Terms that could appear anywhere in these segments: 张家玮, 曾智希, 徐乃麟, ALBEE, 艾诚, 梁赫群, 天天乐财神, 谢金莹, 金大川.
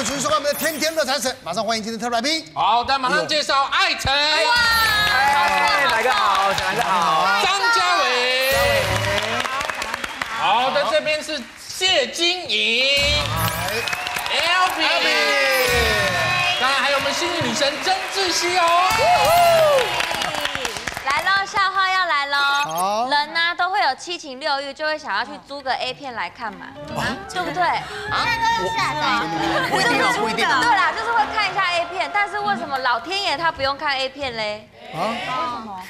们持续收看我们的天天乐财神，马上欢迎今天特别来宾。好的，马上介绍艾诚。哎，大家好，大家好。张家玮。好的，这边是谢金莹。ALBEE。当然还有我们幸运女神曾智希哦。 来喽，笑话要来喽！人呢都会有七情六欲，就会想要去租个 A 片来看嘛，对不对？啊，都是下载，不一定，不一定。对啦，就是会看一下 A 片，但是为什么老天爷他不用看 A 片嘞？啊？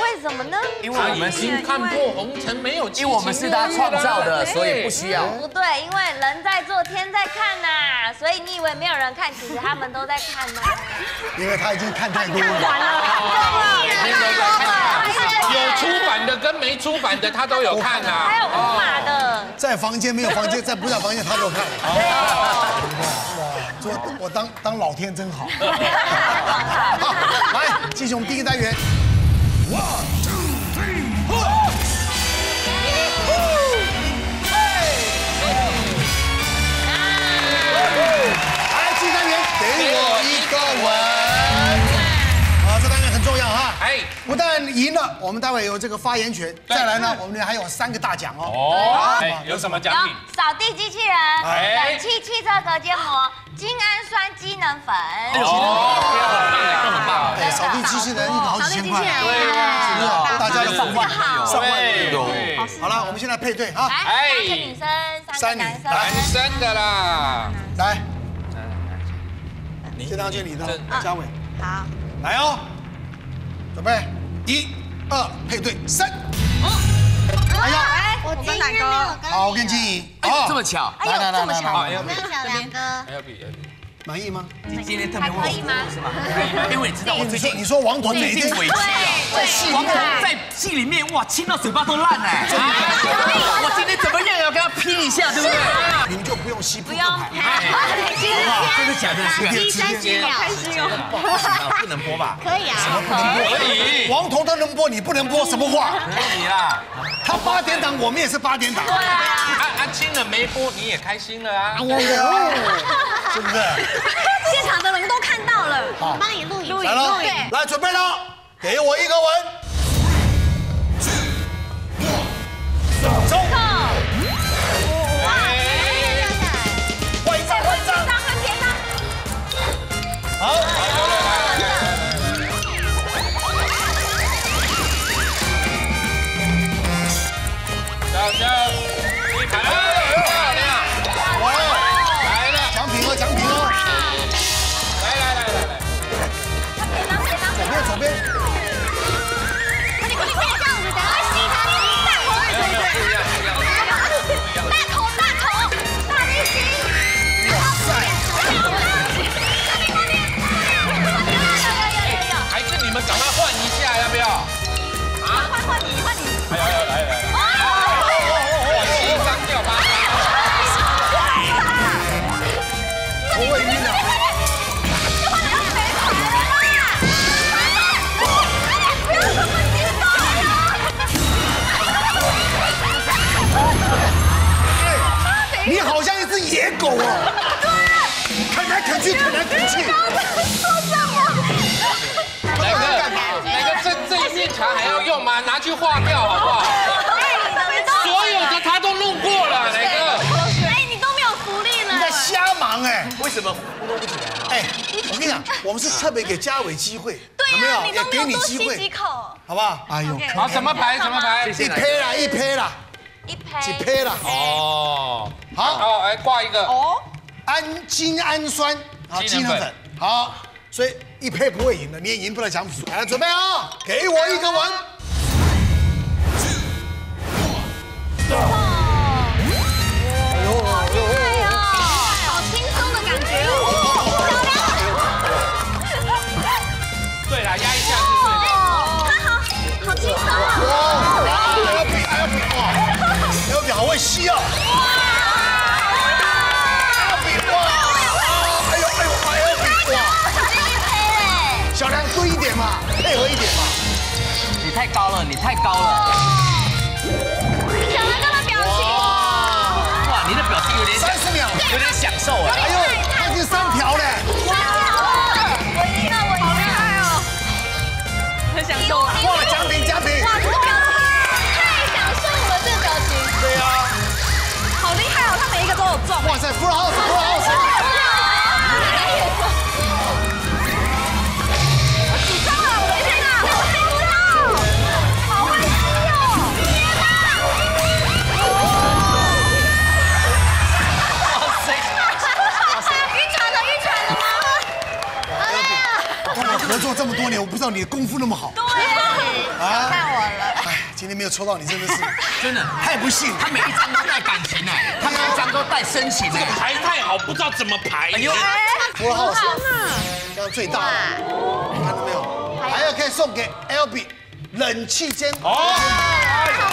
为什么呢？因为我们是看破红尘，没有因为我们是他创造的，所以不需要。不对，因为人在做，天在看呐，所以你以为没有人看，其实他们都在看呢。因为他已经看太多了。 有出版的跟没出版的他都有看啊，还有无码的，在房间没有房间，在不在房间他都看。我当老天真好。好，来进行我们第一个单元。One two three four。来，第一单元，给我一个吻。 不但赢了，我们待会有这个发言权。再来呢，我们还有三个大奖哦。哦，有什么奖品？扫地机器人、冷气汽车隔间膜、精氨酸机能粉。哦，对，扫地机器人一个好几千块，对啊，大家有上万，上万有。好了，我们现在配对啊，三个女生，三个男生的啦。来，这张就你的，家玮。好，来哦。 准备，1、2，配对，3。哎呀，我跟哪个？好，我跟金莹。哦，这么巧，来，这么巧，两个。满意吗？你今天特别问我是吗？因为你知道我最近，你说王臀美已经委屈了，王臀在戏里面哇亲到嘴巴都烂哎。我今天怎么样也要跟他拼一下，对不对？你们就不用吸，不用拍，真的假的？第30秒开始用。 不能播吧？可以啊，什么不能播？可以。王彤他能播，你不能播什么话？可以啦，他8点档，我们也是8点档。对啊，亲了没播，你也开心了啊？是不是？现场的人都看到了，我帮你录影。来喽，来准备喽，给我一个吻。走。哇！换一张，换别的。好。 我们是特别给家玮机会，有没有？也给你机会，好不好？哎呦，好，什么牌？一胚啦。哦，好，来挂一个。哦，精氨酸，好，机能粉，好，所以一胚不会赢的，你也赢不了奖品。来，准备啊，给我一个吻。哎呦！ 我需要。ALBEE 哇！哎呦 ALBEE 哇！小梁多一点嘛，配合一点嘛。你太高了。小梁哥的表情。哇，你的表情有点30秒，有点享受哎。哎呦，有哇，奖品奖品！哇，这个表情太享受了，这个表情。对啊，好厉害哦，他每一个都有中。哇塞 ，Full House，Full House。我紧张了，我天哪，我猜不到，好会猜哦！天哪！哇塞！晕船了吗？好了。跟我合作这么多年，我不知道你的功夫那么好。 啊！看我了！哎，今天没有抽到你，真的是真的太不幸。他每一张都带感情哎，他每一张都带深情哎，排太好，不知道怎么排。哎呦，符号是这样最大了，看到没有？还有可以送给 ALBEE 冷气间哦，好棒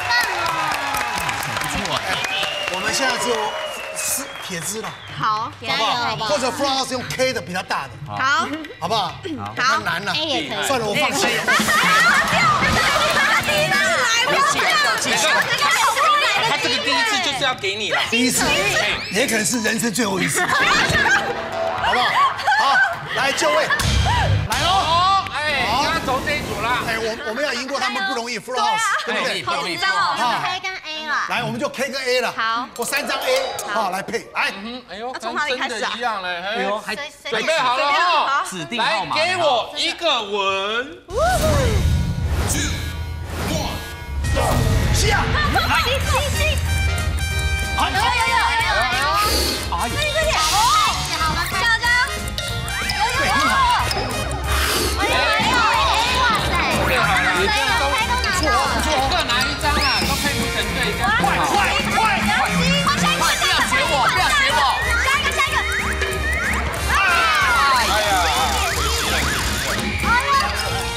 哦！不错哎，我们现在只有撕铁丝了，好，好不好？或者符号是用 K 的比较大的，好，好不好？好，难了，算了，我放弃。 他这个第一次就是要给你了，第一次，也可能是人生最后一次，好不好？好，来就位，来喽！哎，要走这一组了。哎，我们要赢过他们不容易 ，Full House， 对不对？好紧张哦 ，K 跟 A 了。来，我们就 K 跟 A 了。好，我3张 A， 好来配，来，哎呦，从哪里开始啊？一样嘞，哎呦，还准备好了哈，指定号码，来给我一个吻。 下，来，吸，哎呦呦呦呦！注意这点，好了，小张，有有有！哎呦，哇塞，最好了，你这都不错，五个拿一张啊，都配不成对，快！不要学我，不要学我！下一个！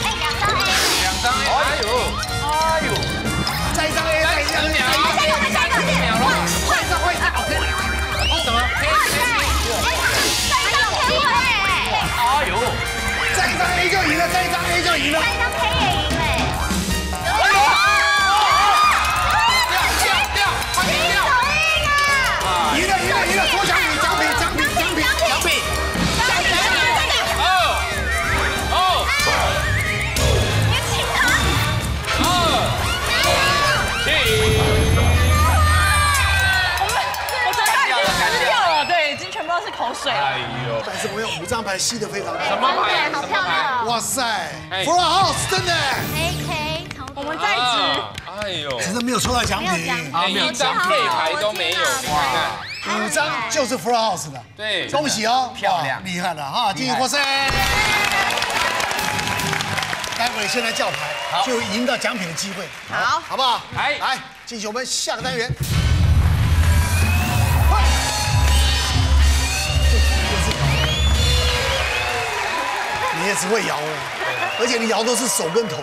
哎呀，哎，2张 A， 哎呦！ 再一张 A 就赢了，再一张 A 就赢了，再一张 K 也赢了。哎呦！掉！快点掉！赢了！多奖品，奖品！你请他。我觉得对，已经全部都是口水了。 但是我有5张牌吸得非常好，什么牌？好漂亮！哇塞 ，Full House 真的。AK， 我们在职。哎呦，只是没有抽到奖品，1张配牌都没有。看看，5张就是 Full House 的。对，恭喜哦，漂亮，厉害了哈！继续获胜。待会先来叫牌，就赢到奖品的机会。好，好不好？来，进行我们下个单元。 你也只会摇哎，而且你摇都是手跟头。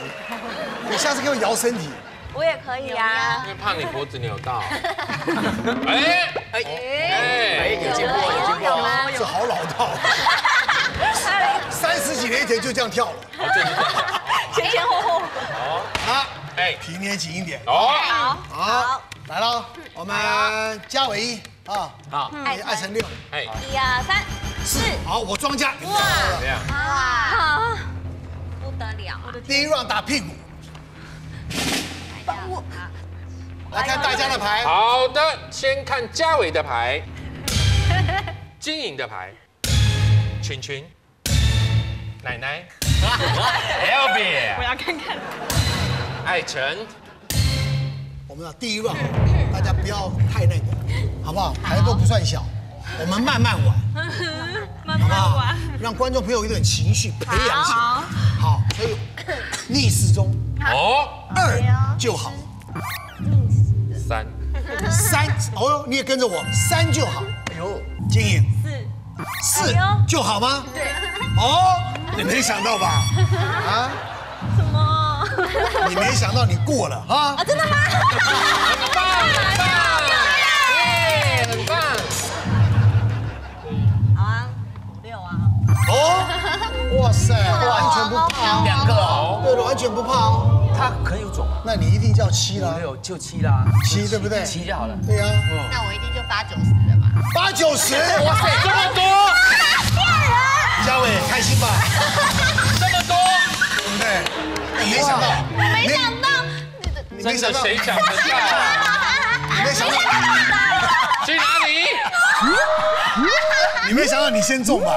你下次给我摇身体。我也可以啊，因为怕你脖子扭到。哎，有进步，这好老道。30几年前就这样跳了。前后。好，啊，哎，皮捏紧一点。好，来了，我们加尾一啊，好，2乘6，哎，1、2、3、4，好，我庄家。哇，怎么样？哇，不得了！第一 round 打屁股。来看大家的牌。好的，先看嘉伟的牌，金颖的牌，群群，奶奶 ，ALBEE， 我要看看，艾辰。我们的第一 round， 大家不要太那个。 好不好？牌都不算小，我们慢慢玩，慢慢玩，让观众朋友有点情绪培养起来。好，所以逆时钟2就好，3，哦，你也跟着我3就好。哎呦，金颖4就好吗？对。哦，你没想到吧？啊？什么？你没想到你过了啊？啊，真的吗？很棒，很棒。 哦，哇塞，完全不怕，2个哦，对的，完全不怕哦。他很有种，那你一定叫7啦，6就7啦，7对不对？7就好了，对啊。那我一定就8、9、10了吧？8、9、10，哇塞，这么多！骗人！嘉伟，开心吧？这么多，对不对？没想到，真的谁想得到？你没想到去哪里？你没想到你先中吧？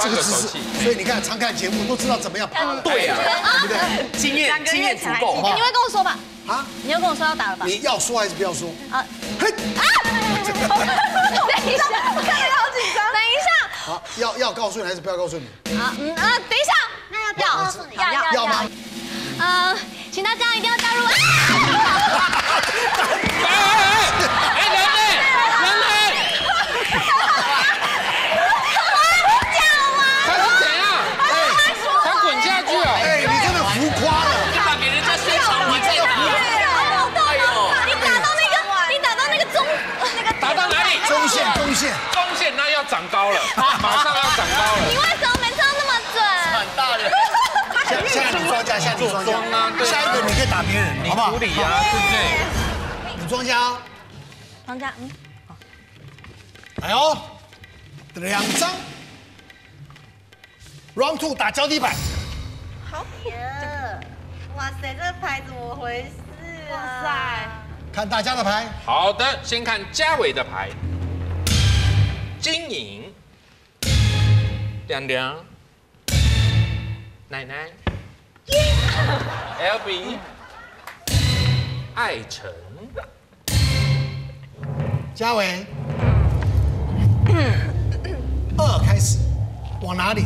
这个姿势，所以你看，常看节目都知道怎么样打了。对呀，对不对？经验足够。你会跟我说吧？啊？你要跟我说要打了吧？你要说还是不要说？啊！嘿！啊！等一下，我看着好紧张。等一下。好，要告诉你还是不要告诉你？啊，等一下，那要告诉你，要吗？请大家一定要加入。哎，人类，人类。 中线那要长高了，马上要长高了。你为什么每次都那么准？很大的。下你庄家，下一个你可以打别人，好不好？对不对？你庄家，庄家，好。哎呦，2张 ，Round 2打脚底板。好呀！哇塞，这牌怎么回事啊？哇塞！看大家的牌。好的，先看嘉伟的牌。 经营，亮，奶奶 ，ALBEE， 爱晨，嘉伟，2开始，往哪里？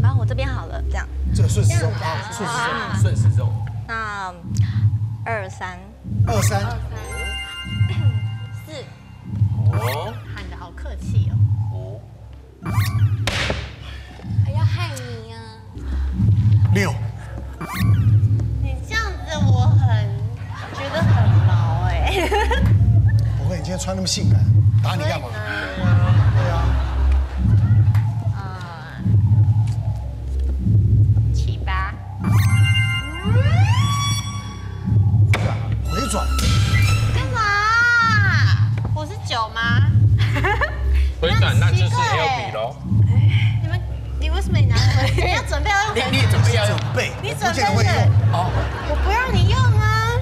然后我这边好了，这样。这顺时钟，好，顺时钟。那23，4。 哦，喊得好客气哦。哦，还要害你啊。6，你这样子我觉得很毛哎。不会，你今天穿那么性感，打你干嘛？对啊。7、8。回转。 9吗？回转那就是 ALBEE 喽。你为什么拿回？你要准备要用。你准备要用背，你准备会用。哦，我不让你用啊。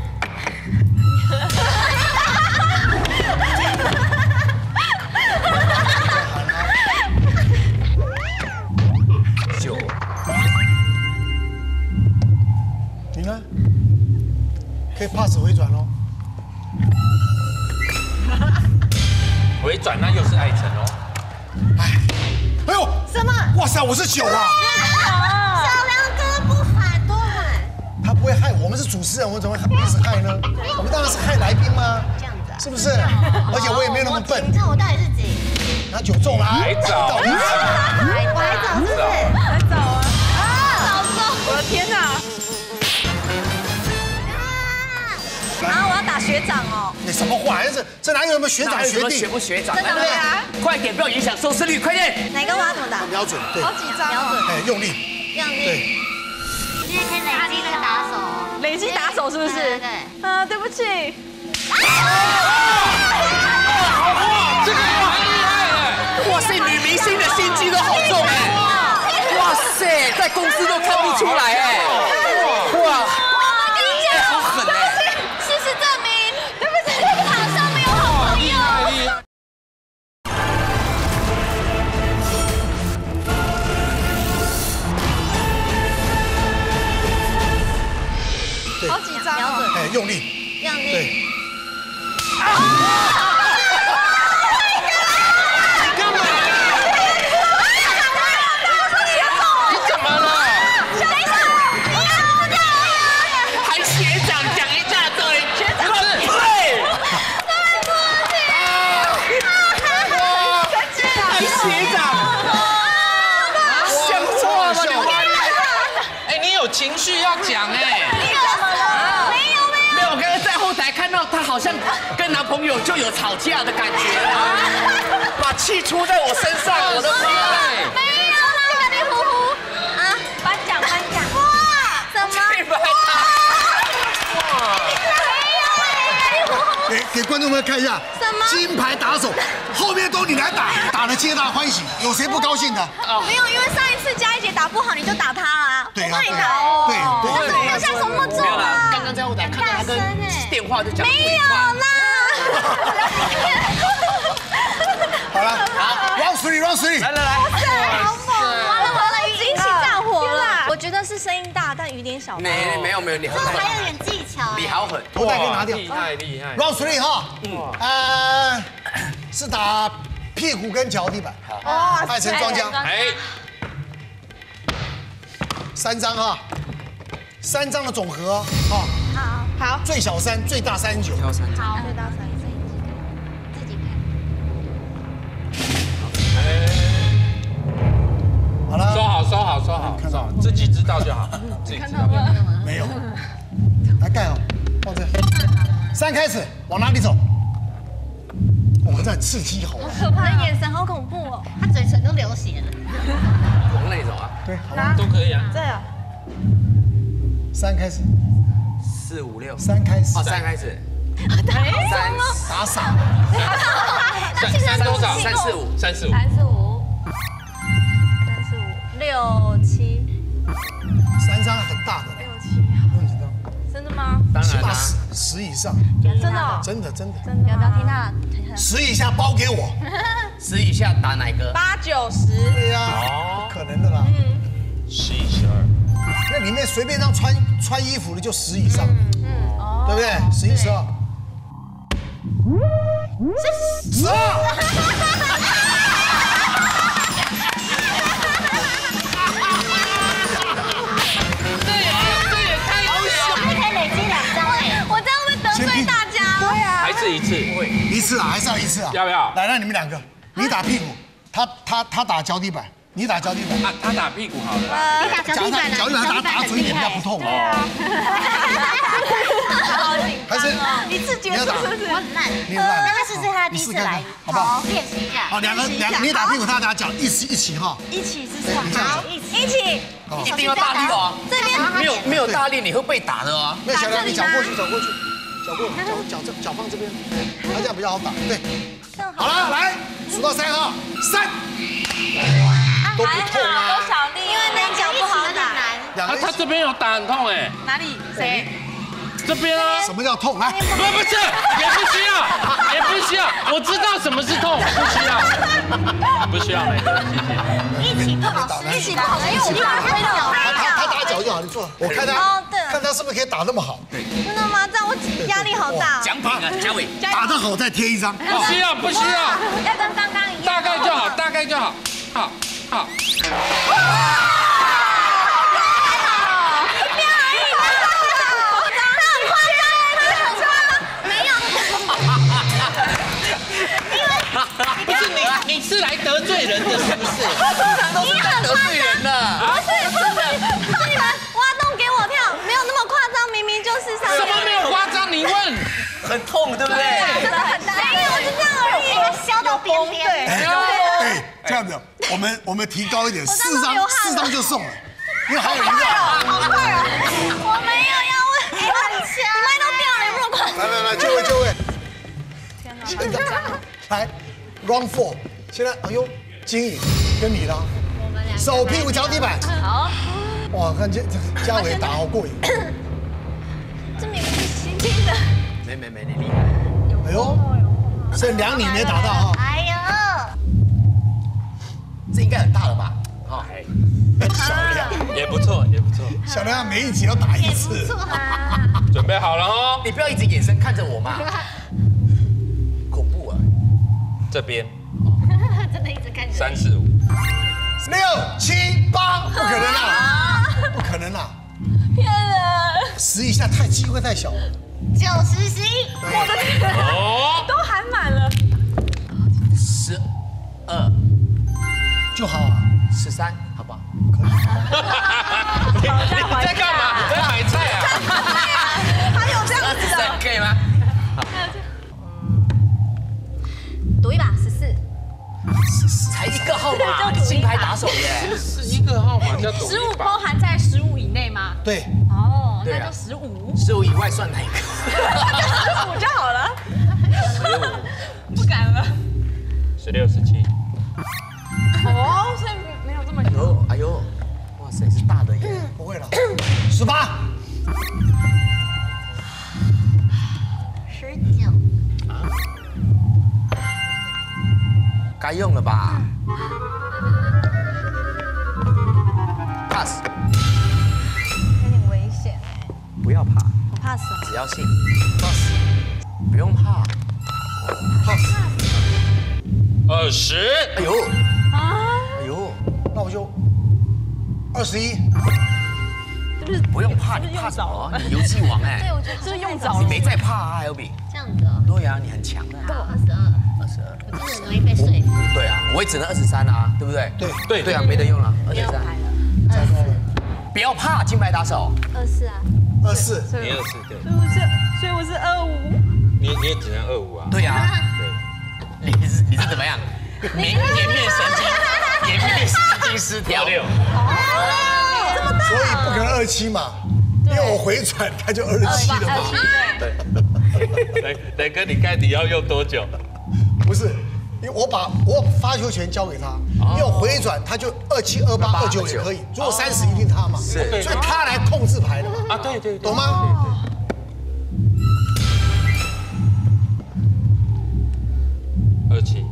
9，你看，可以 pass 回转喽。 回转那又是爱晨哦，哎呦，什么？哇塞，我是9啊！小梁哥不喊多喊，他不会害我们是主持人，我怎么会一直害呢？我们当然是害来宾吗？这样子，是不是？而且我也没有那么笨。你看我到底是几？那9中了，还早，我还早是不是？还早啊！啊，早中！我的天哪！啊，我要打学长哦。 你什么话？这哪有什么学长学弟？学不学长？真的对啊！快点，不要影响收视率，快点！哪个挖怎么打？瞄准，对，好几张，瞄准，哎，用力，对。我觉得可以累积这个打手，累积打手是不是？对。啊，对不起。好哇，这个也很厉害哎！哇塞，女明星的心机都好重哎！哇塞，在公司都看不出来哎！哇，哎，好狠哎！ 好几张，瞄准，哎，用力，对。干嘛？你怎么了？等一下，你要不要？还学长讲一大堆，学长对，对不起，学长，想错了，刘天乐，哎，你有情绪要讲哎。 她好像跟男朋友就有吵架的感觉了，把气出在我身上，我的天！没有啦，糊里糊涂啊！颁奖，哇，怎么？哇！没有，糊里糊涂。给观众们看一下，什么金牌打手，后面都你来打，打得皆大欢喜，有谁不高兴的？啊，没有，因为上一次佳怡姐打不好，你就打她啊，我怕你打哦。对，可是我们下手莫做了。刚刚在后台看到他跟电话就讲没有啦。 好了，好 ，round 3，来来来，哇塞，好猛！完了完了，引起战火了。我觉得是声音大，但雨点小。没有，你好狠，还有点技巧。你好狠，头带可以拿掉。厉害。round 3哈，是打屁股跟脚底板。哦，爱成庄家。哎，3张哈，3张的总和哈。好。最小3，最大39。好，最大39。 好了，收好，自己知道就好，自己知道。没有，来盖好，放这。3开始，往哪里走？哇，这很刺激，好玩。可怕，眼神好恐怖哦，他嘴唇都流血了。往哪走啊？对，都可以啊。对啊。3开始。4、5、6。3开始。哦，3开始。 打傻，3多少？345，6、7，3张很大的，6、7，不紧张。真的吗？当然啦，10以上，真的。不要听他，10以下包给我，10以下打哪个？8、9、10。对呀，不可能的啦。11、12，那里面随便让穿衣服的就10以上，对不对？11、12。 12，这也太好了，还可以累积2张哎！我这样会得罪大家。对啊，还是一次啊，还是要1次啊？要不要？来，让你们2个，你打屁股，他打脚底板，你打脚底板。他打屁股好了。你打脚底板，脚底板打嘴脸比较不痛。对啊。 还是你自觉是不是？我很烂，那他是他第1次来，好练习一下。好，两个，你打屁股，他打脚，一起哈。一起是什么？好，一起。一定要大力哦，这边没有大力你会被打的哦。那小梁，你脚过去，脚放这边，这样比较好打。对，好了，来数到3哈，3。都不痛啊，都小力，因为那脚不好打。他这边有打很痛哎。哪里？谁？ 这边啊，什么叫痛？来，不是，也不需要，我知道什么是痛，不需要，没关系。一起不好，因为我怕他脚，他打脚就好，你坐。我看他是不是可以打那么好？对，真的吗？这样我压力好大。奖品啊，嘉伟，打得好再贴1张。不需要，要跟刚刚一样。大概就好，好。 你是来得罪人的，是不是？他通常都是得罪人的。不是，你们挖洞给我跳，没有那么夸张，明明就是上。什么没有夸张？你问，很痛，对不对？真的很大。没有，就这样而已，削到边边。对，这样子，我们提高一点，4张就送了，因为还有1个。好快啊！我没有要问，你麦都掉了，有没有夸张？来，就位。天哪！来。 round 4，现在哎呦，经理跟你了，我们2个手屁股脚底板，好，哇，看这嘉伟打好过瘾，这明明是新进的，没你厉害，哎呦，剩2你没打到啊，哎呦，这应该很大了吧，好，小梁也不错，小梁每一集要打1次，准备好了哦，你不要一直眼神看着我嘛。 这边，真的一直看着。3、4、5、6、7、8，不可能啦！骗人！10以下太机会太小了。9、10、11，我的天，都喊满了。12就好啊，13好不好？可以。你在干嘛？你在买菜啊？他有这样子的，可以吗？ 赌一把14，才1个号码，金牌打手耶！11个号码叫赌。15包含在15以内吗？对。哦，那就15。15以外算哪一个？15就好了。不敢了。16、17。哦，所以没有这么久。哎呦，哇塞，是大的耶！不会了，18。 19啊，该用了吧 ？Pass， 有点危险哎。不要怕，我怕死。只要信 ，Pass， 不用怕 ，Pass。20，哎呦，啊，哎呦，那我就21。 不用怕，你怕早啊，你游戏王哎，对，我觉得就是用早，你没在怕啊 ，ALBEE。这样子哦。对啊，你很强的。对，22。我真的很容易被睡。对啊，我也只能23啊，对不对？对啊，没得用了，23。不要怕，金牌打手。24啊。24。你24对。所以我是25。你也只能25啊。对啊。对。你是怎么样？颜面神经失调。6。 所以不可能27嘛，因为我回转它就27了嘛。对，雷哥，你看你要用多久？不是，因为我把我发球权交给他，因为我回转他就27、28、29也可以。如果30一定他嘛，所以他来控制牌的嘛。啊，对，懂吗？27。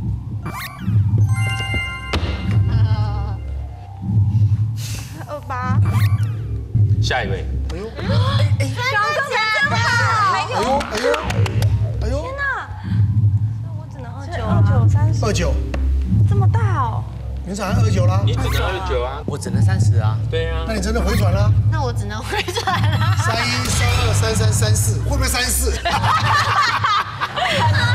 8，下一位。哎呦，哎呦，天哪！所以我只能29、30、29，这么大哦。你只能29啦。你只能29啊，我只能30啊。对啊。那你真的回转了？那我只能回转了。31、32、33、34，会不会34？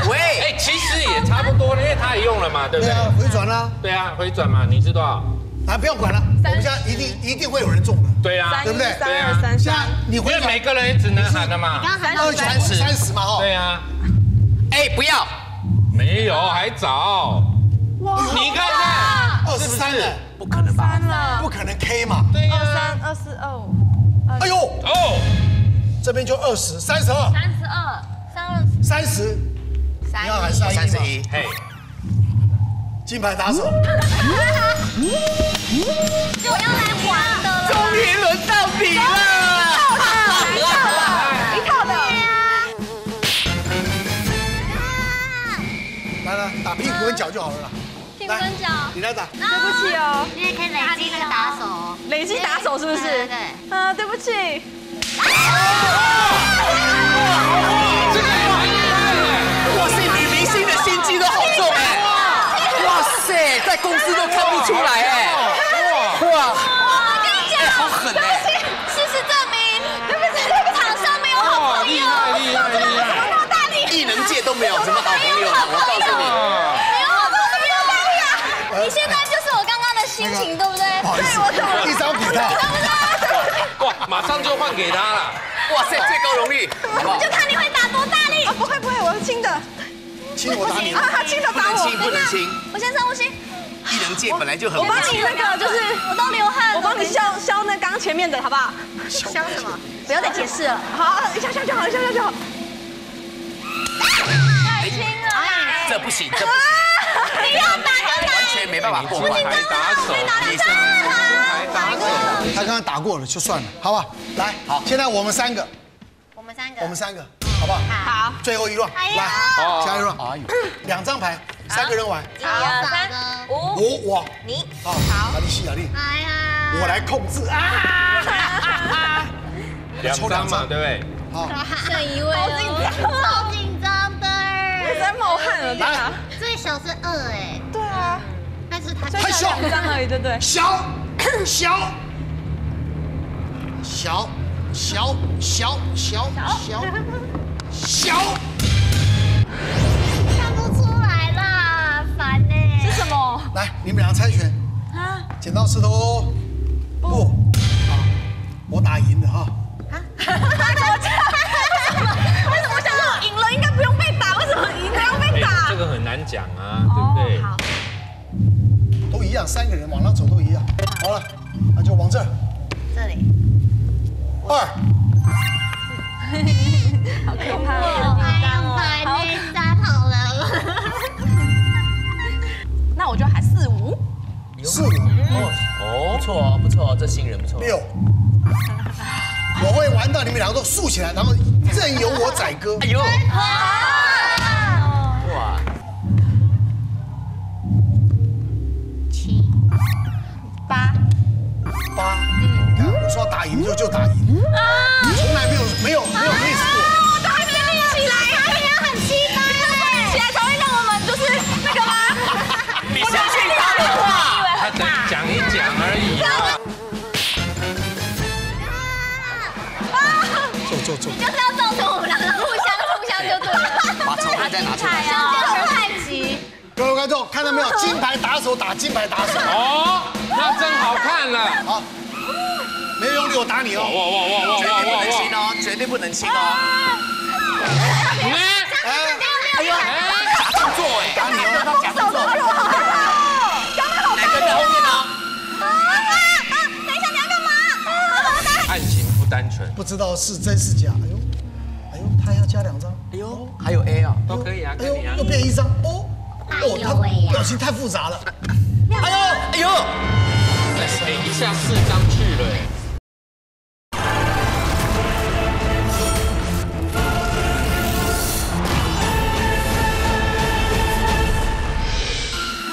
喂，哎，其实也差不多，因为他也用了嘛，对不对？回转啦。对啊，回转嘛，你知道。 啊，不用管了，我们家一定会有人中的，对呀，对不对？对呀，像你回转，每个人也只能喊的嘛，30嘛，哦，对呀。哎，不要，没有，还早。哇，你看看，23了，不可能吧？不可能 K 嘛？对呀，23、24、25。哎呦，哦，这边就20、32、32、30。你要喊31嘛？嘿。 金牌打手，我要来玩的，终于轮到你了！你靠的，来，打屁股跟脚就好了啦。屁股跟脚，你来打。对不起哦，你也可以累积那个打手，累积打手是不是？对。啊，对不起。哇塞，女明星的心机都好重哎！ 在公司都看不出来哎！哇！我跟你讲，好狠哎！事实证明，对不起，场上没有好朋友，厉害！艺能界都没有什么好朋友，我告诉你，没有好朋友，大力啊！你现在就是我刚刚的心情，对不对？对，我懂了。一张给他，哇，马上就换给他了！哇塞，最高荣誉！我就看你会打多大力！不会，我是轻的。 亲我打你啊！他亲的打我，不能亲！我先深呼吸。艺能界本来就很……我帮你那个就是我都流汗，我帮你消那刚前面的好不好？消什么？不要再解释了。好，消就好。太轻了，这不行，这不行！你要打就打，完全没办法过关。还打手，你上，还打手。他刚刚打过了，就算了，好不好？来，好，现在我们三个。 好不好？好，最后一轮，来，加一轮，2张牌，3个人玩，1、2、3、5，我，你，好，打力，哎呀，我来控制啊，2张嘛，对不对？好，剩一位，好紧张的，我在冒汗了，来，最小是2哎，对啊，但是他小2张而已，对不对？小，看不出来啦，烦呢。是什么？来，你们俩猜拳啊！剪刀石头布。好，我打赢了哈。啊？为什么？我想说我赢了，应该不用被打，为什么赢还要被打？这个很难讲啊，对不对？好。都一样，3个人往那走都一样。好了，那就往这儿。这里。2。 好可怕！好紧张哦！好，四哦，不错哦，不错哦，这新人不错。六，我会玩到你们两个都竖起来，然后任由我宰割。哎呦，哇！七，八，嗯，我说打赢就打赢，从来没有累死过。 讲一讲而已。坐。就是要造成我们两个互相就对了。把球拍再拿出来。相见太急。各位观众看到没有？金牌打手打金牌打手。哦，那真好看了。好，没有用力我打你哦。哇！绝对不能轻哦，绝对不能轻哦。哎呦，假动作哎，打你哦，假动作。 单纯不知道是真是假，哎呦，哎呦，他要加2张，哎呦，还有 A 啊，都可以啊，哎呦，又变1张，哦，哦，他表情太复杂了，哎呦，哎呦，哎，一下4张去了，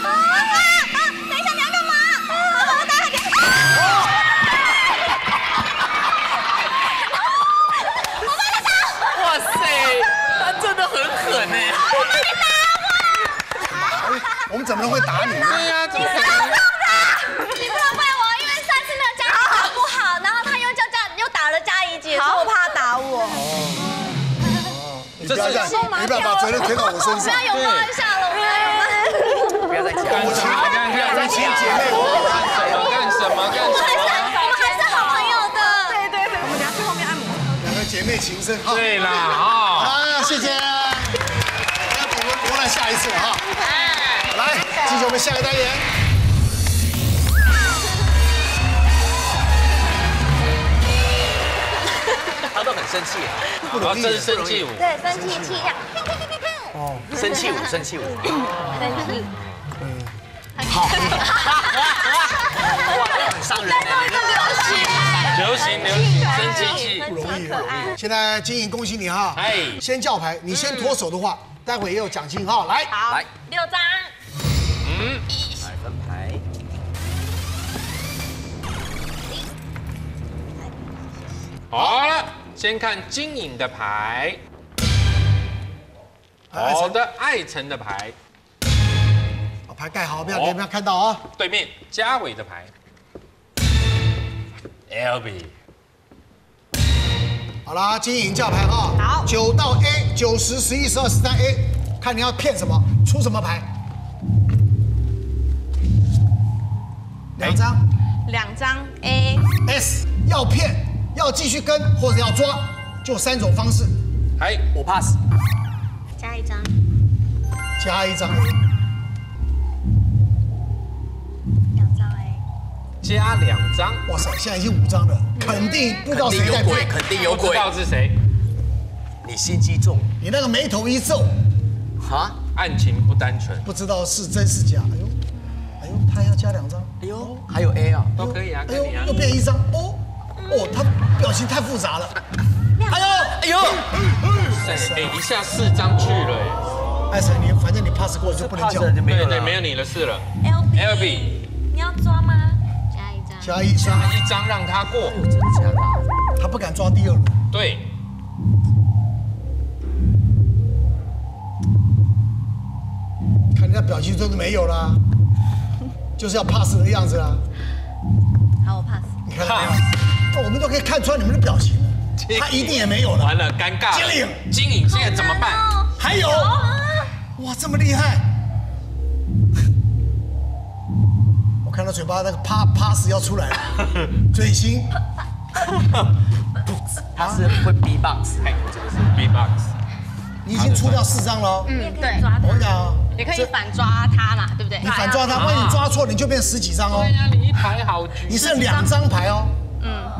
啊啊，等一下你要干嘛？我打给他。 我们怎么能会打你呢？对呀，你不要动他，你不能怪我，因为上次那个嘉怡打不好，然后他又打了嘉怡姐，所以我怕打我。哦，你不要这样，你不要把责任推到我身上。不要拥抱一下了，不要再讲。感情姐妹，我干什么？干什么？我们还是好朋友的。对，我们等下去后面按摩。两个姐妹情深。对啦，哦，啊，谢谢。要我来下一次哈。 来，继续我们下个单元。他都很生气，然后这是生气舞，对，生气气呀，哦，生气舞，生气舞，生气，嗯，好，哇，很伤人哎，流行，生气气不容易，现在金莹恭喜你哈，哎，先叫牌，你先脱手的话，待会也有奖金哈，来，好，来6张。 嗯，来分牌。好了，先看金颖的牌。好的，艾辰的牌。把牌盖好，不要给人家看到啊。对面嘉伟的牌。ALBEE。好啦，金颖叫牌啊。好。9到 A， 9、10、11、12、13 A， 看你要骗什么，出什么牌。 2张 A S 要骗，要继续跟，或者要抓，就3种方式。哎，我 pass。加一张 A。2张 A。加2张。哇塞，现在已经5张了，肯定不知道谁在骗，肯定有鬼，不知道是谁。你心机重，你那个眉头一皱，哈，案情不单纯，不知道是真是假。哎呦。 他要加2张，哎呦，还有 A 啊，都可以啊，哎呦，又变1张，哦，哦，他表情太复杂了，哎呦，哎，一下4张去了，哎，艾辰，你反正你 pass 过就不能叫，对，没有你的事了 ，ALBEE， 你要抓吗？加1张，1张让他过，真的假的？他不敢抓第2轮，对。 看人家表情都是没有啦，就是要 pass 的样子啦。好，我 pass。你看到没有？我们都可以看穿你们的表情了。他一定也没有了。完了，尴尬。金颖现在怎么办？还有，哇，这么厉害！我看到嘴巴那个啪 pass 要出来了，嘴型。他是会 B-box， 哎，这个是 B-box。 你已经出掉4张了，嗯，对，我讲啊，也可以反抓他啦，对不对？你反抓他，万一抓错，你就变10几张哦。对呀，你一排好局，你剩2张牌哦。嗯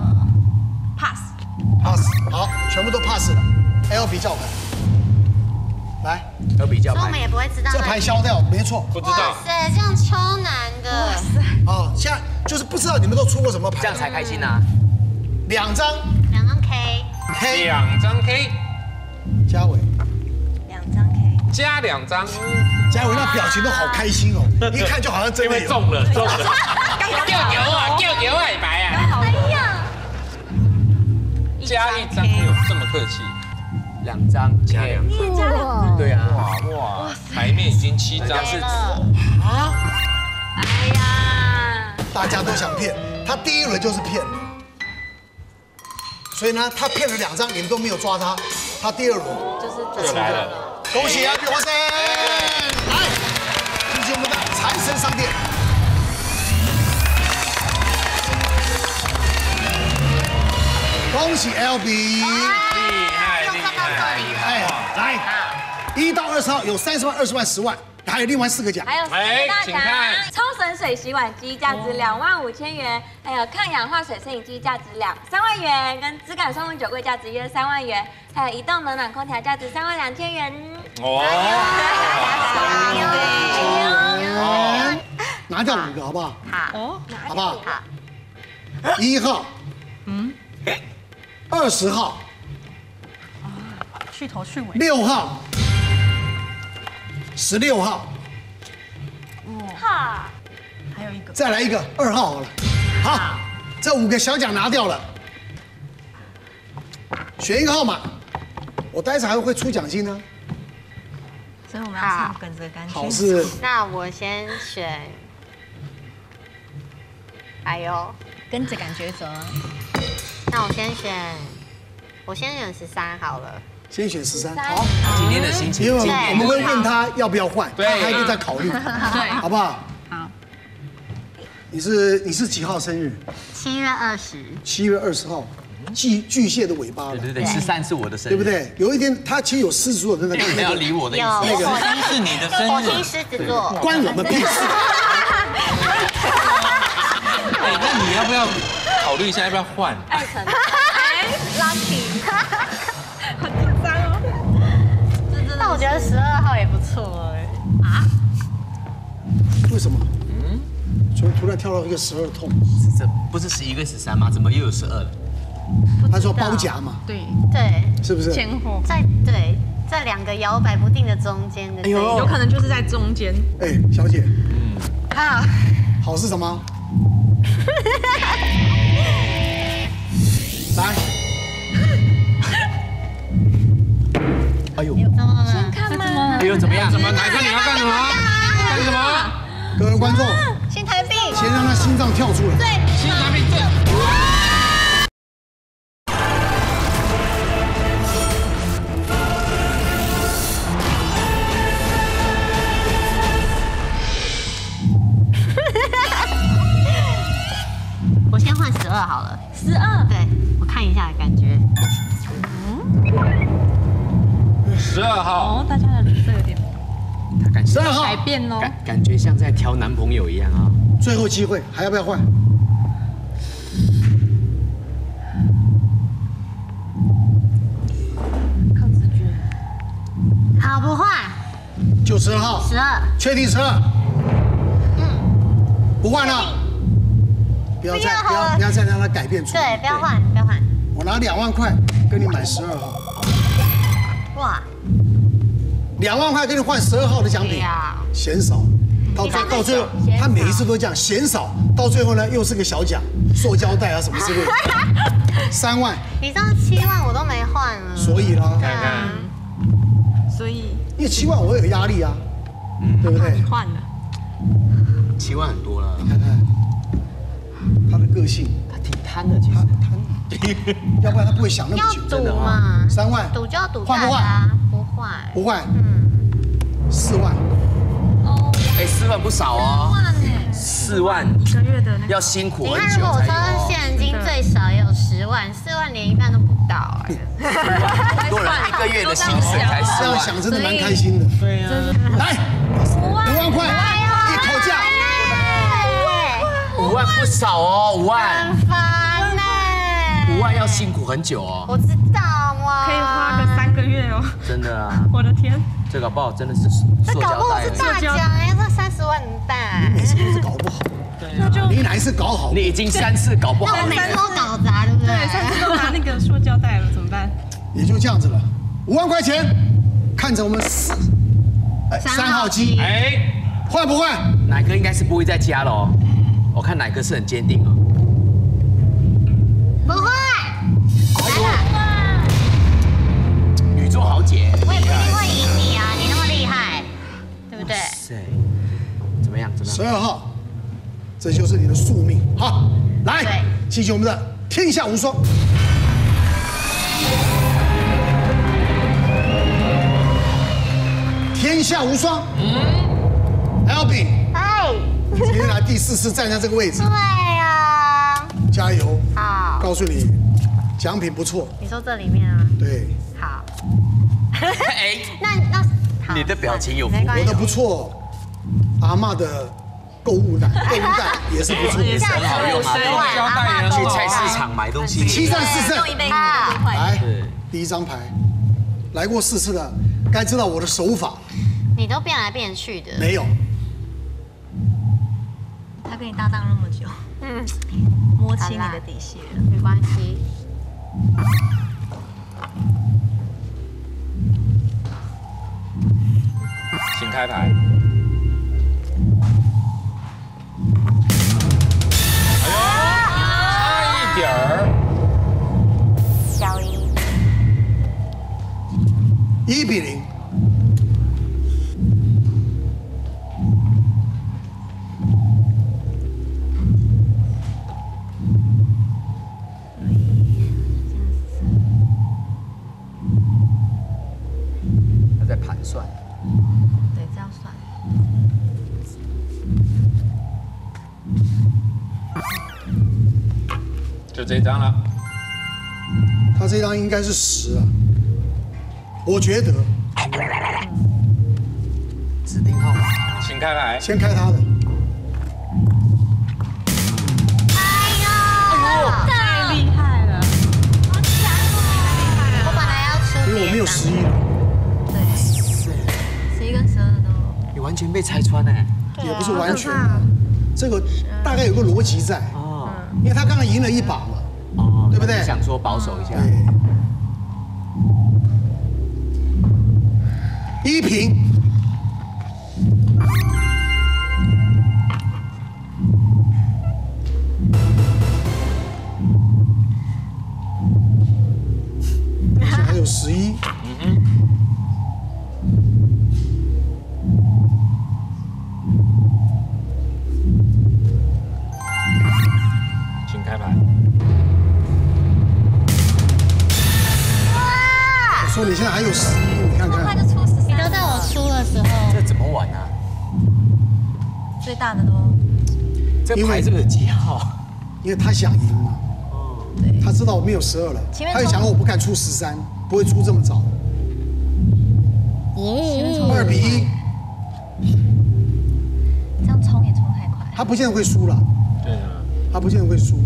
，pass，好，全部都 pass 了。LB 叫牌，来，有比较，所以我们也不会知道。这牌消掉，没错。不知道。哇塞，这样超难的。哇塞。哦，现在就是不知道你们都出过什么牌，这样才开心啊。2张 K， 2张 K， 嘉伟，2张 K， 加2张，嘉伟那表情都好开心哦，一看就好像真的中了，中了，掉牛啊，掉牛啊，白啊，哎呀，加1张没有这么客气，2张 K， 对啊，哇，牌面已经7张是，啊，哎呀，大家都想骗，他第一轮就是骗了。 所以呢，他骗了2张，你们都没有抓他，他第二轮就是来了，恭喜ALBEE获胜！来，恭喜我们的财神商店。恭喜ALBEE， 厉害厉害！哎，来，1到20号有30万、20万、10万，还有另外4个奖，还有4个大奖，超神水洗碗机价值25,000元，还有抗氧化水摄影机价值3万元，跟质感双温酒柜价值约3万元，还有移动冷暖空调价值3万2千元。哇！拿掉5个好不好？好，好不好？好。1号，20号，去头去尾。6号。 16号，哈，还有1个，再来1个2号好了，好，这5个小奖拿掉了，选1个号码，我待会还会出奖金呢，所以我们要唱梗着干净。好事，那我先选，哎呦，跟着感觉走，那我先选13好了。 先选13，好。今天的心情，因为我们会问他要不要换，他还可以再考虑，好不好？好。你是几号生日？7月20。7月20号，巨蟹的尾巴。对对对，13是我的生日，对不对？有一天他其实有狮子座的那个。不要理我的意思。有。13是你的生日。火星狮子座。关我们屁事。哎，那你要不要考虑一下要不要换？Lucky。 但我觉得12号也不错哎。啊？为什么？嗯？所以突然跳到一个12痛。这不是11跟13吗？怎么又有12了？他说包夹嘛。对对。是不是？前后。在2个摇摆不定的中间的。有可能就是在中间。哎，小姐。好。好是什么？来。 哎呦！怎么了？先看嘛！哎呦，怎么样？怎么？哪个你要干什么？干什么？各位观众，心台币，先让他心脏跳出来。对，心台币对。我先换12好了。12。对，我看一下感觉。嗯。 12号哦，大家的脸色有点，他感觉改变哦，感觉像在挑男朋友一样啊。最后机会，还要不要换？靠直觉。好，不换。就12号。12。确定12。嗯。不换了。不要再让他改变主意。对，不要换，不要换。我拿2万块跟你买12号。 哇，2万块给你换12号的奖品，嫌少，到最后他每一次都这样嫌少，到最后呢又是个小奖，塑胶袋啊什么之类的，3万，你知道7万我都没换了，所以啦，对啊，所以因为7万我有压力啊，对不对？你换了，7万很多了，你看看他的个性，他挺贪的，其实贪。 要不然他不会想那么久。要赌嘛？3万，赌就要赌。换不换？不换。不换。4万。哦。哎，4万不少哦。4万。1个月的那个。要辛苦很久。你看，如果我说现金最少也有10万，4万连一半都不到哎。多人1个月的薪水才4万，想真的蛮开心的。对呀。来，5万块，一口价。5万不少哦，5万。 5万要辛苦很久哦。我知道啊，可以花个3个月哦。真的啊！我的天，这搞不好真的是塑胶袋。这搞不好是大奖哎，这30万很大。你是不是搞不好？对，那就你哪一次搞好？你已经3次搞不好了。那我每次都搞砸，对不对？对，3次都拿那个塑胶袋了，怎么办？也就这样子了。5万块钱，看着我们3号机，哎，换不换？奶哥应该是不会再加了哦。我看奶哥是很坚定哦。 不会，宇宙豪杰，我也不一定会赢你啊！你那么厉害，对不对？对，怎么样？怎么样？12号，这就是你的宿命。好，来，继续我们的天下无双。 天下无双，ALBEE，哎，今天来第4次站上这个位置，对呀，加油，好，告诉你，奖品不错。你说这里面啊？对，好，哎，那你的表情有不错，我的不错，阿嬷的购物袋也是不错，也是很好用啊，去菜市场买东西，7战4胜，来，第1张牌，来过4次的。 该知道我的手法，你都变来变去的。没有，他跟你搭档那么久，摸清你的底线，没关系。请开牌。差一点儿，小一。 1比0，他在盘算，对，这样算。就这一张了，他这张应该是10啊。 我觉得，指定号码，请开牌，先开他的。哎呦，太厉害了！我本来要出，因为我没有11。对，11跟12都。你完全被拆穿哎，也不是完全，这个大概有个逻辑在哦，因为他刚刚赢了一把嘛，哦，对不对？想说保守一下。 1平，还有11，请开牌。我说你现在还有11，你看看。 输的时候，这怎么玩啊？最大的都，这牌是不是几号？因为他想赢嘛，哦，对，他知道我没有12了，他就想我不敢出13，不会出这么早。咦，2比1，这样冲也冲太快。他不见得会输了，对啊，他不见得会输。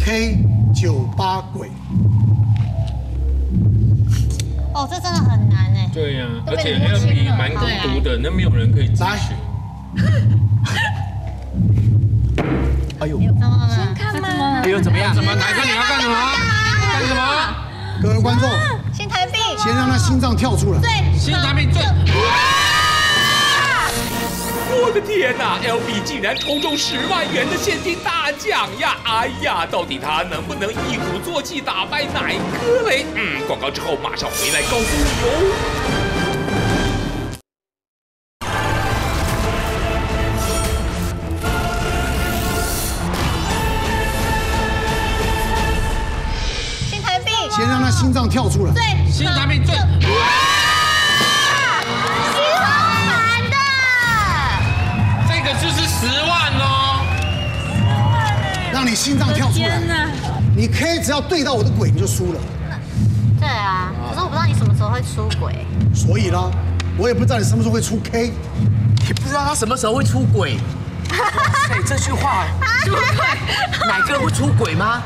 K98鬼。 哦，这真的很难哎。对呀，而且 ALBEE 蛮孤独的，那没有人可以咨询。哎呦，怎么了？先看嘛。哎呦，怎么样？怎么？奶哥你要干什么？干什么？各位观众，心脏病，先让他心脏跳出来。对，心脏病最。我的天呐 ，ALBEE 竟然抽中10万元的现金大奖呀！哎呀，到底他能不能一鼓作气打败奶哥嘞？广告之后马上回来告诉你哦。 心脏病，先让他心脏跳出来。对，心脏病最。 这个就是10万哦，让你心脏跳出来。你可以只要对到我的鬼，你就输了。对啊，可是我不知道你什么时候会出轨。所以啦，我也不知道你什么时候会出 K， 也不知道他什么时候会出轨。哎，这句话出轨，奶哥会出轨吗？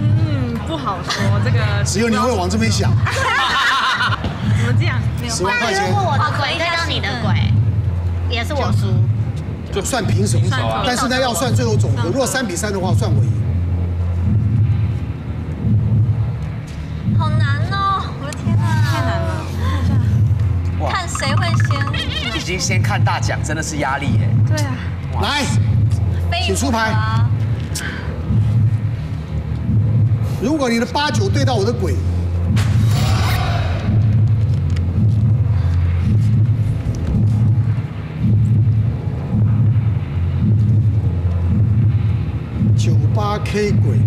嗯，不好说，这个只有你会往这边想。怎么这样？10万块钱，我的鬼加你的鬼，也是我输。就算平手，但是呢要算最后总和，如果3比3的话，算我赢。 好难哦！我的天啊，太难了！看谁会先。已经先看大奖，真的是压力耶。对啊。来，请出牌。如果你的8、9对到我的鬼，98K 鬼。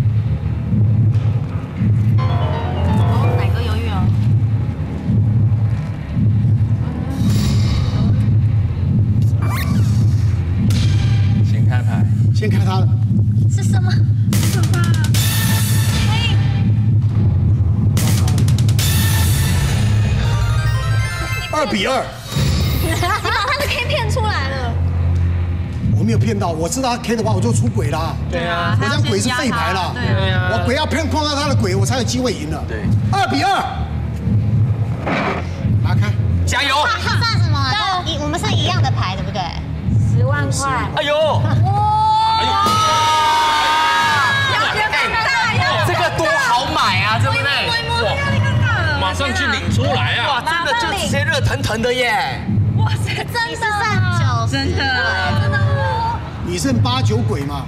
先看他的是什么？什么？哎！2比2，你把他的 K 骗出来了。我没有骗到，我知道他 K 的话，我就出轨啦。对啊，我讲鬼是废牌啦。对啊，我鬼要骗碰到他的鬼，我才有机会赢了。对，2比2，拿开，加油！算什么？我们是一样的牌，对不对？10万块。哎呦！ 这个多好买啊，对不对？马上去领出来啊！哇，真的就直接热腾腾的耶！哇塞，真的9，真的真的，你剩8、9鬼嘛？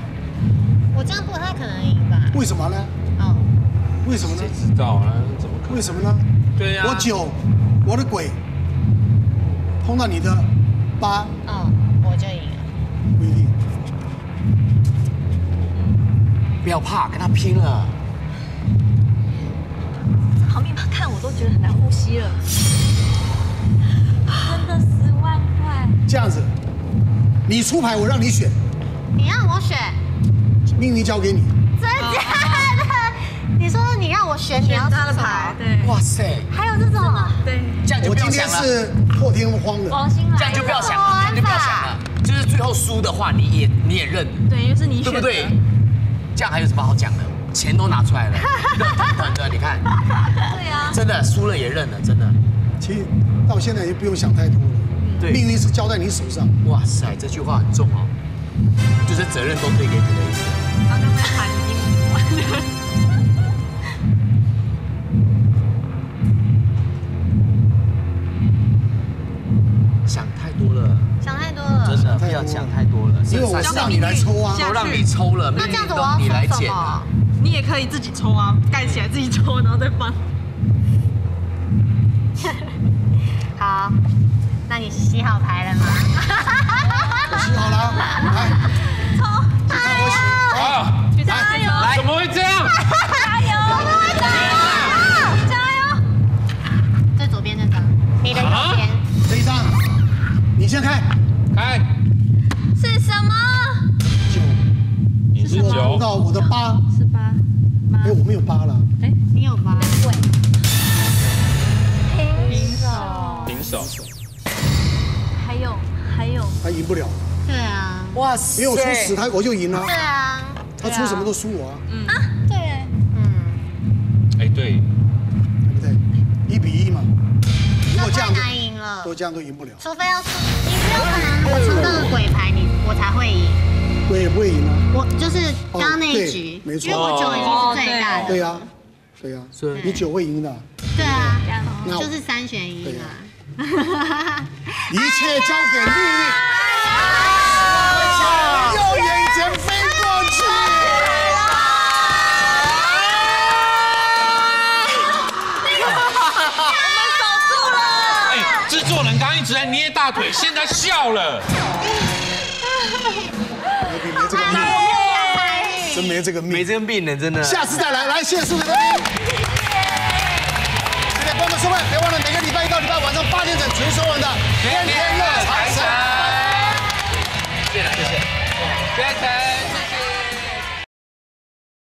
我这样不太可能赢吧？为什么呢？哦，为什么呢？谁知道啊？怎么？为什么呢？对呀，我9，我的鬼碰到你的8，嗯，我就赢了。不一定。 不要怕，跟他拼了！旁边看我都觉得很难呼吸了。真的10万块。这样子，你出牌，我让你选。你让我选？命运交给你。真的？你说你让我选，你要他的牌。对。哇塞！还有这种？对。这样就不要想了。我今天是破天荒的。王心来。这样就不要想了，这样就不要想了。就是最后输的话，你也认。对，因为是你选的。对不对？ 这样还有什么好讲的？钱都拿出来了，热腾腾的，你看。对啊。真的输了也认了，真的。其实到现在也不用想太多了。对。命运是交在你手上。哇塞，这句话很重哦，就是责任都推给你的意思。刚刚那盘已经完了。想太多了。想太多了。真的不要想太多了。 因为我是让你来抽啊，我让你抽了，那这样子我要抽什么？你也可以自己抽啊，盖起来自己抽，然后再放。好，那你洗好牌了吗？我洗好了，来，抽，加油！加油！来，怎么会这样？加油！加油！加油！最左边那张，你的右边。这一张，你先开，开。 是什么？9，你是9，到我的8是8，哎，我没有8了，哎，你有8，对，平手，还有，他赢不了，对啊，哇塞，没有出10，我就赢了，对啊，他出什么都输我啊，嗯啊，对，嗯，哎对，对不对？1比1嘛，如果这样太难赢了，都这样都赢不了，除非要出，你只有可能出到鬼牌，你。 我才会赢，我也不会赢啊！我就是刚刚那一局，因为我9已经是最大的。对呀，对呀，所以你9会赢的。对啊，就是3选1嘛。一切交给命运，右眼前飞过去。我们守住了。哎，制作人刚一直在捏大腿，现在笑了。 真没这个命，没这个命呢，真的。下次再来，来谢苏德斌。谢谢观众收看，别忘了每个礼拜1到礼拜晚上8点整全收看的《天天乐财神》。谢谢，谢谢，谢谢。